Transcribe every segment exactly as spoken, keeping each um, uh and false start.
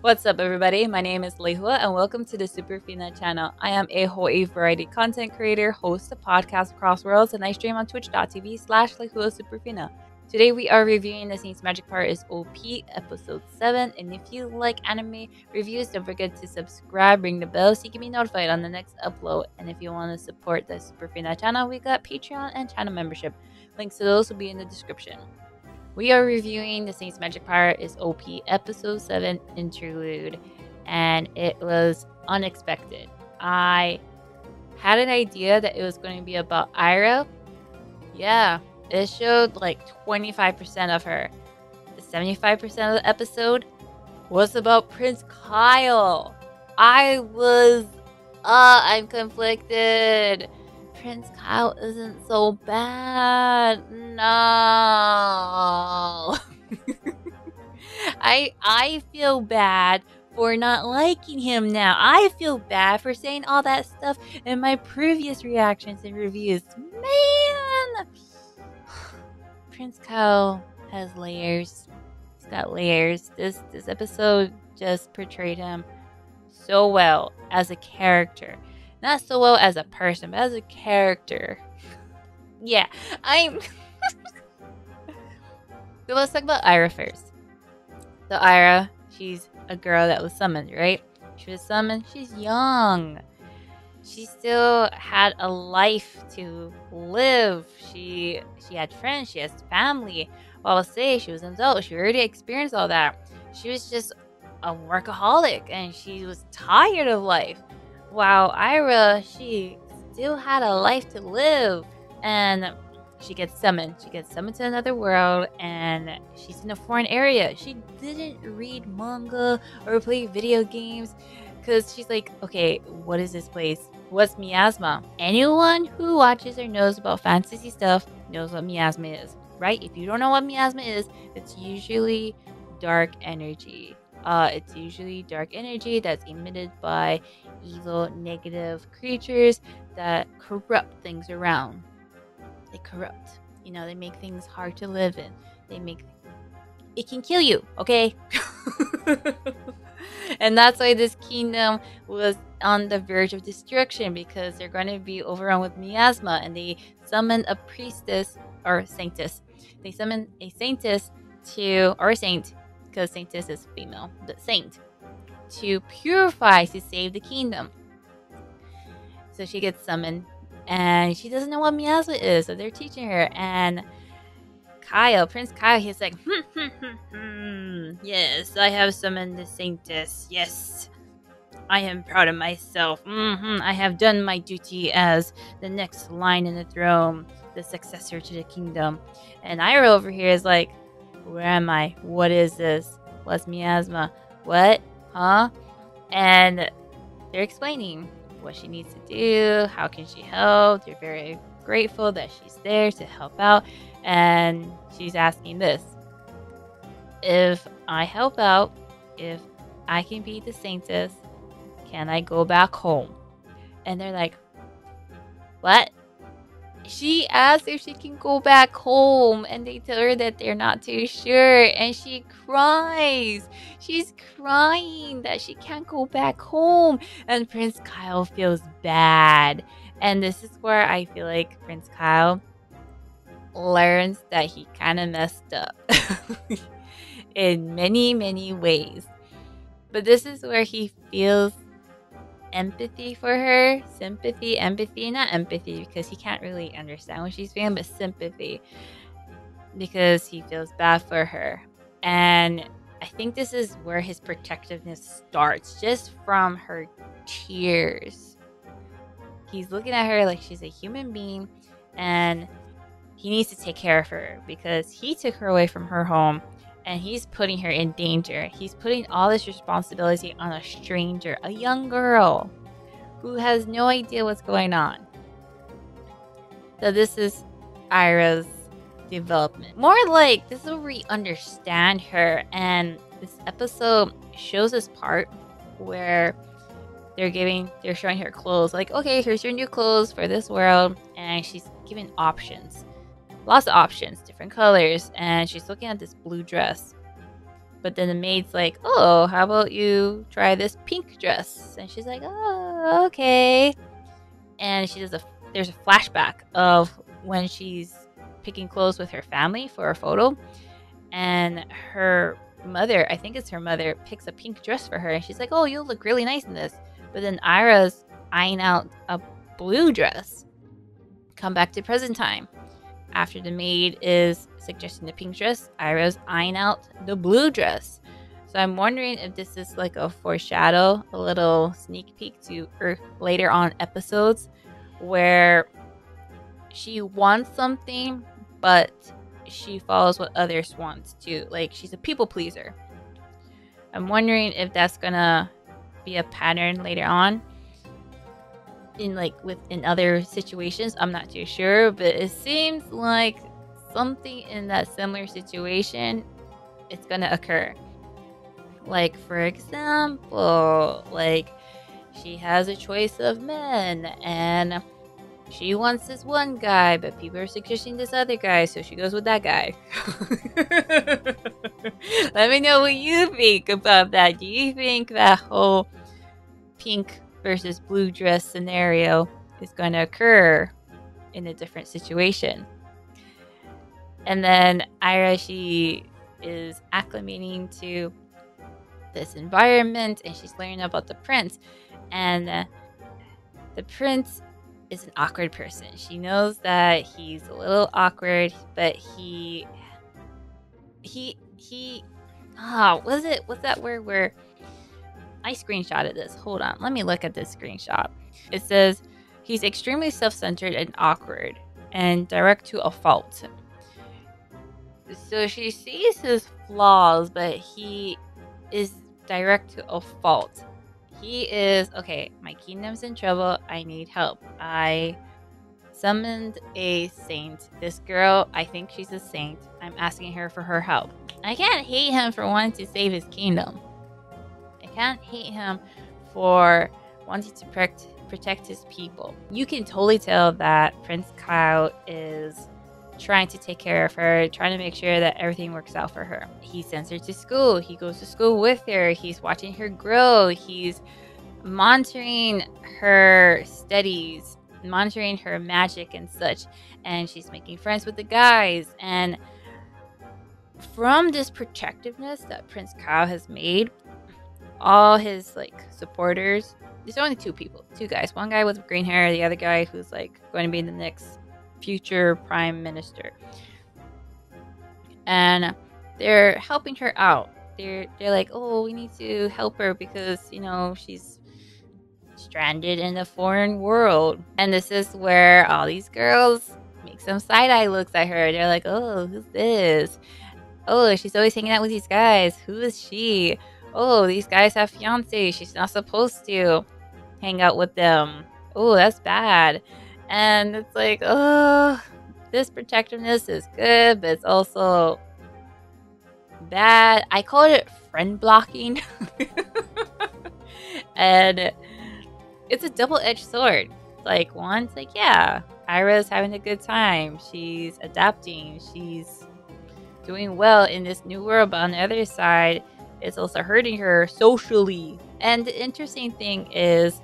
What's up everybody, my name is Lehua and welcome to the Superfina channel. I am a Hawaii variety content creator, host of podcast Across Worlds, and I stream on twitch.tv slash Lehua Superfina. Today we are reviewing The Saint's Magic Power is O P Episode seven, and if you like anime reviews, don't forget to subscribe, ring the bell so you can be notified on the next upload. And if you want to support the Superfina channel, we got Patreon and channel membership. Links to those will be in the description. We are reviewing The Saint's Magic Power is O P Episode seven Interlude, and it was unexpected. I had an idea that it was going to be about Aira. Yeah, it showed like twenty-five percent of her. The seventy-five percent of the episode was about Prince Kyle. I was... Uh, I'm conflicted. Prince Kyle isn't so bad. No. I I feel bad for not liking him now. I feel bad for saying all that stuff in my previous reactions and reviews. Man. Prince Kyle has layers. He's got layers. This this episode just portrayed him so well as a character. Not so well as a person, but as a character. Yeah, I'm... So let's talk about Aira first. So Aira, she's a girl that was summoned, right? She was summoned. She's young. She still had a life to live. She she had friends. She has family. Well, I'll say she was an adult. She already experienced all that. She was just a workaholic, and she was tired of life. While Aira, she still had a life to live, and she gets summoned. She gets summoned to another world, and she's in a foreign area. She didn't read manga or play video games, because she's like, okay, what is this place? What's miasma? Anyone who watches or knows about fantasy stuff knows what miasma is, right? If you don't know what miasma is, it's usually dark energy. Uh, it's usually dark energy that's emitted by evil, negative creatures that corrupt things around. They corrupt. You know, they make things hard to live in. They make... It can kill you, okay? And that's why this kingdom was on the verge of destruction, because they're going to be overrun with miasma, and they summon a priestess, or saintess. They summon a saintess to... or a saint. Because saintess is female, but saint, to purify, to save the kingdom. So she gets summoned, and she doesn't know what miasma is, so they're teaching her. And Kyle, Prince Kyle, he's like, hmm, hmm, hmm, hmm. Yes, I have summoned the saintess. Yes, I am proud of myself. Mm-hmm. I have done my duty as the next line in the throne, the successor to the kingdom. And Aira over here is like, where am I? What is this? What's miasma? What? Huh? And they're explaining what she needs to do. How can she help? They're very grateful that she's there to help out. And she's asking this. If I help out, if I can be the saintess, can I go back home? And they're like, what? She asks if she can go back home, and they tell her that they're not too sure, and she cries. She's crying that she can't go back home, and Prince Kyle feels bad. And this is where I feel like Prince Kyle learns that he kind of messed up in many, many ways. But this is where he feels empathy for her. Sympathy, empathy, not empathy, because he can't really understand what she's feeling, but sympathy, because he feels bad for her. And I think this is where his protectiveness starts, just from her tears. He's looking at her like she's a human being, and he needs to take care of her, because he took her away from her home, and he's putting her in danger. He's putting all this responsibility on a stranger, a young girl who has no idea what's going on. So this is Aira's development. More like, this is where we understand her. And this episode shows this part where they're giving, they're showing her clothes. Like, okay, here's your new clothes for this world. And she's given options. Lots of options, different colors, and she's looking at this blue dress. But then the maid's like, oh, how about you try this pink dress? And she's like, oh, okay. And she does a, there's a flashback of when she's picking clothes with her family for a photo. And her mother, I think it's her mother, picks a pink dress for her. And she's like, oh, you'll look really nice in this. But then Aira's eyeing out a blue dress. Come back to present time. After the maid is suggesting the pink dress, Aira's eyeing out the blue dress. So I'm wondering if this is like a foreshadow, a little sneak peek to Earth later on episodes where she wants something, but she follows what others want too. Like, she's a people pleaser. I'm wondering if that's gonna be a pattern later on. In like with in other situations, I'm not too sure, but it seems like something in that similar situation, it's gonna occur. Like, for example, like she has a choice of men and she wants this one guy, but people are suggesting this other guy, so she goes with that guy. Let me know what you think about that. Do you think that whole pink versus blue dress scenario is going to occur in a different situation? And then Aira, she is acclimating to this environment and she's learning about the prince, and the prince is an awkward person. She knows that he's a little awkward, but he he he ah oh, was it what's that word where I screenshotted this. Hold on. Let me look at this screenshot. It says, he's extremely self-centered and awkward and direct to a fault. So she sees his flaws, but he is direct to a fault. He is, okay, my kingdom's in trouble. I need help. I summoned a saint. This girl, I think she's a saint. I'm asking her for her help. I can't hate him for wanting to save his kingdom. Can't hate him for wanting to protect protect his people. You can totally tell that Prince Kyle is trying to take care of her, trying to make sure that everything works out for her. He sends her to school. He goes to school with her. He's watching her grow. He's monitoring her studies, monitoring her magic and such. And she's making friends with the guys. And from this protectiveness that Prince Kyle has made, all his like supporters, there's only two people, two guys, one guy with green hair, the other guy who's like going to be the next future prime minister, and they're helping her out. They're they're like, oh, we need to help her because, you know, she's stranded in a foreign world. And this is where all these girls make some side-eye looks at her. They're like, oh, who's this? Oh, she's always hanging out with these guys. Who is she? Oh, these guys have fiancés. She's not supposed to hang out with them. Oh, that's bad. And it's like, oh, this protectiveness is good, but it's also bad. I call it friend blocking. And it's a double-edged sword. Like, one's like, yeah, Aira's having a good time. She's adapting. She's doing well in this new world. But on the other side, it's also hurting her socially. And the interesting thing is,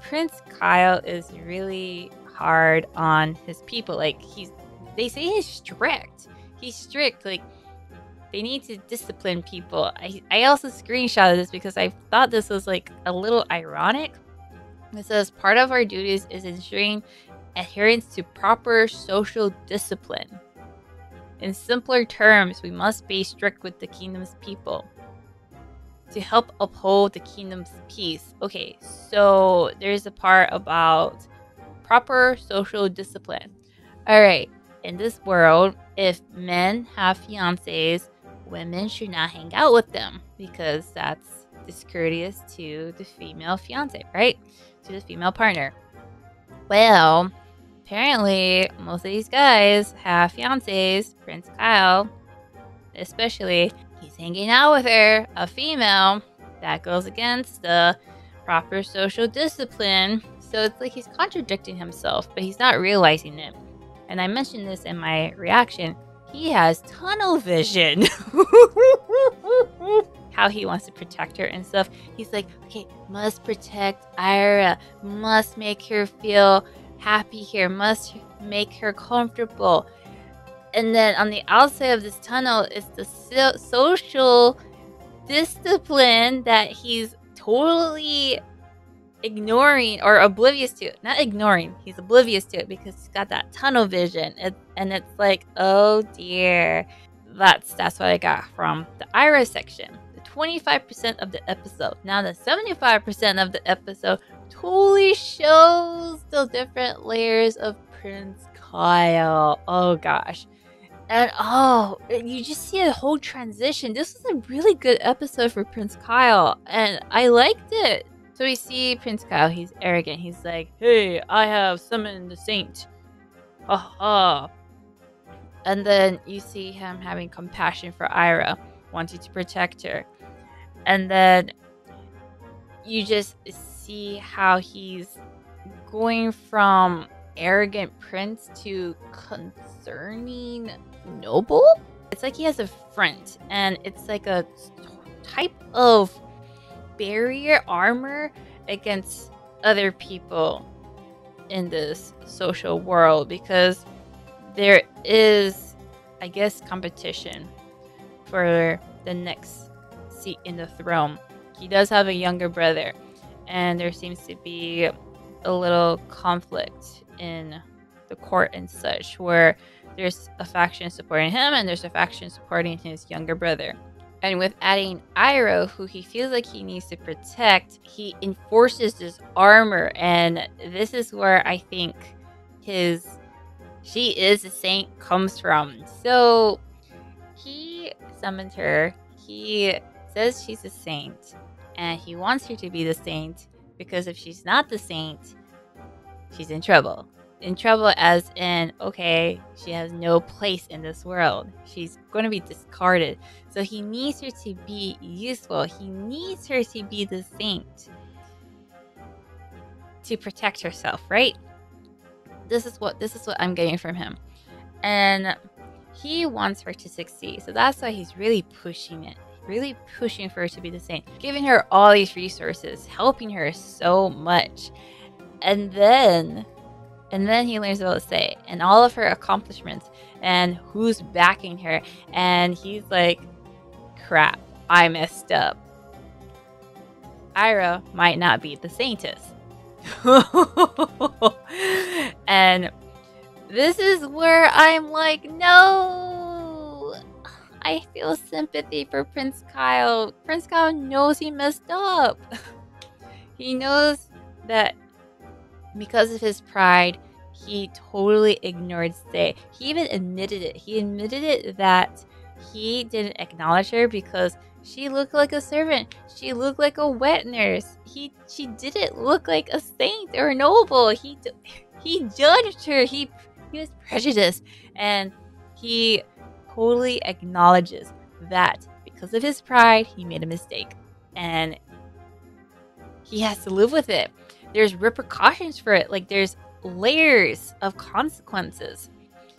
Prince Kyle is really hard on his people. Like, he's, they say he's strict. He's strict. Like, they need to discipline people. I, I also screenshotted this because I thought this was like a little ironic. It says, part of our duties is ensuring adherence to proper social discipline. In simpler terms, we must be strict with the kingdom's people to help uphold the kingdom's peace. Okay, so there's a part about proper social discipline. Alright, in this world, if men have fiancés, women should not hang out with them because that's discourteous to the female fiancé, right? To the female partner. Well, apparently, most of these guys have fiancés. Prince Kyle, especially, he's hanging out with her, a female. That goes against the proper social discipline. So it's like he's contradicting himself, but he's not realizing it. And I mentioned this in my reaction. He has tunnel vision. How he wants to protect her and stuff. He's like, okay, must protect Aira. Must make her feel happy here. Must make her comfortable. And then on the outside of this tunnel is the so social discipline that he's totally ignoring or oblivious to. Not ignoring. He's oblivious to it because he's got that tunnel vision. It, and it's like, oh dear. That's, that's what I got from the Aira section. The twenty-five percent of the episode. Now the seventy-five percent of the episode totally shows the different layers of Prince Kyle. Oh gosh. And oh, you just see a whole transition. This was a really good episode for Prince Kyle. And I liked it. So we see Prince Kyle. He's arrogant. He's like, hey, I have summoned the saint. Aha. And then you see him having compassion for Aira, wanting to protect her. And then you just see how he's going from arrogant prince to concerning noble. It's like he has a front, and it's like a type of barrier armor against other people in this social world, because there is, I guess, competition for the next seat in the throne. He does have a younger brother, and there seems to be a little conflict in the court and such, where there's a faction supporting him and there's a faction supporting his younger brother. And with adding Aira, who he feels like he needs to protect, he enforces this armor, and this is where I think his "she is a saint" comes from. So he summons her, he says she's a saint, and he wants her to be the saint, because if she's not the saint, she's in trouble. In trouble as in, okay, she has no place in this world. She's going to be discarded. So he needs her to be useful. He needs her to be the saint to protect herself, right? This is what this is what I'm getting from him. And he wants her to succeed. So that's why he's really pushing it. Really pushing for her to be the saint. Giving her all these resources. Helping her so much. And then... And then he learns about Say and all of her accomplishments and who's backing her. And he's like, crap, I messed up. Aira might not be the saintess. And this is where I'm like, no, I feel sympathy for Prince Kyle. Prince Kyle knows he messed up. He knows that because of his pride, he totally ignored Say. He even admitted it. He admitted it that he didn't acknowledge her because she looked like a servant. She looked like a wet nurse. He, she didn't look like a saint or a noble. He, he judged her. He, he was prejudiced. And he totally acknowledges that because of his pride, he made a mistake. And he has to live with it. There's repercussions for it. Like, there's layers of consequences.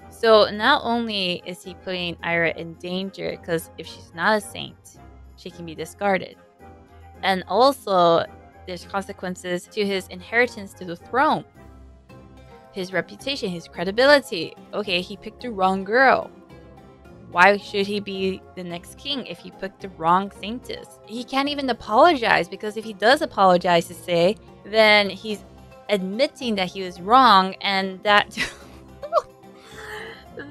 So not only is he putting Aira in danger, because if she's not a saint, she can be discarded. And also, there's consequences to his inheritance to the throne. His reputation, his credibility. Okay, he picked the wrong girl. Why should he be the next king if he picked the wrong saintess? He can't even apologize, because if he does apologize to Say, then he's admitting that he was wrong, and that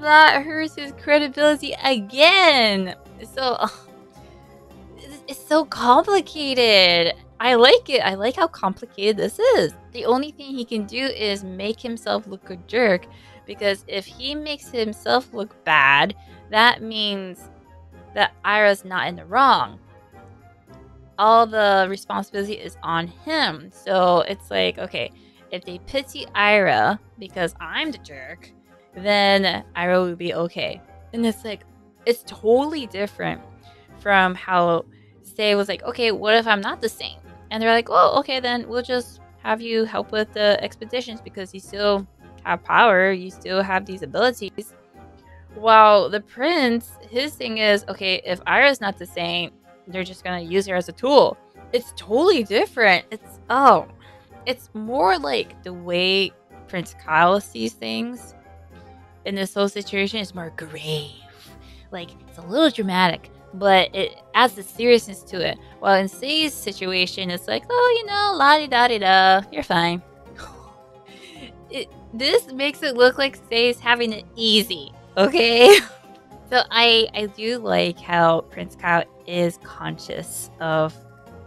that hurts his credibility again. So it's so complicated. I like it. I like how complicated this is. The only thing he can do is make himself look a jerk, because if he makes himself look bad, that means that Aira's not in the wrong. All the responsibility is on him. So it's like, okay, if they pity Aira because I'm the jerk, then Aira will be okay. And it's like, it's totally different from how Say was like, okay, what if I'm not the saint? And they're like, well, okay, then we'll just have you help with the expeditions because you still have power. You still have these abilities. While the prince, his thing is, okay, if Aira's not the saint, they're just gonna use her as a tool. It's totally different. It's, oh, it's more like the way Prince Kyle sees things in this whole situation is more grave. Like, it's a little dramatic, but it adds the seriousness to it. While in Say's situation, it's like, oh, you know, la-di-da-di-da, you're fine. It, this makes it look like Say's having it easy, okay? So I, I do like how Prince Kyle is conscious of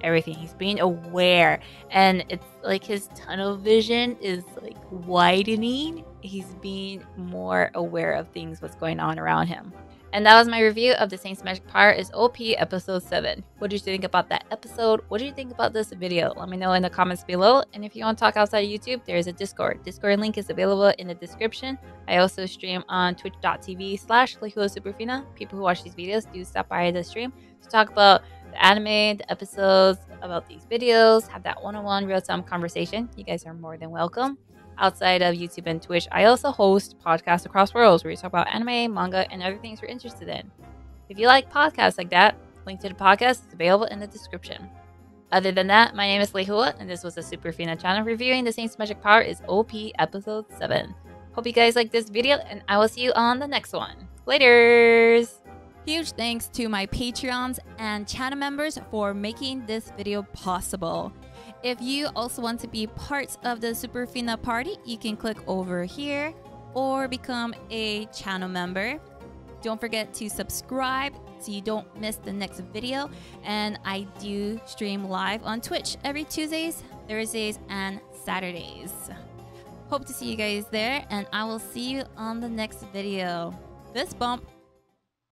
everything. He's being aware, and it's like his tunnel vision is like widening. He's being more aware of things, what's going on around him. And that was my review of The Saint's Magic Power is O P Episode seven. What did you think about that episode? What did you think about this video? Let me know in the comments below. And if you want to talk outside of YouTube, there is a Discord. Discord link is available in the description. I also stream on twitch.tv slash Lehua Superfina. People who watch these videos do stop by the stream to talk about the anime, the episodes, about these videos, have that one-on-one real-time conversation. You guys are more than welcome. Outside of YouTube and Twitch, I also host podcasts across worlds where we talk about anime, manga, and other things we're interested in. If you like podcasts like that, link to the podcast is available in the description. Other than that, my name is Lehua, and this was the Superfina channel reviewing The Saint's Magic Power is O P Episode seven. Hope you guys like this video, and I will see you on the next one. Laters! Huge thanks to my Patreons and channel members for making this video possible. If you also want to be part of the Superfina party, you can click over here or become a channel member. Don't forget to subscribe so you don't miss the next video. And I do stream live on Twitch every Tuesdays, Thursdays, and Saturdays. Hope to see you guys there, and I will see you on the next video. Fist bump.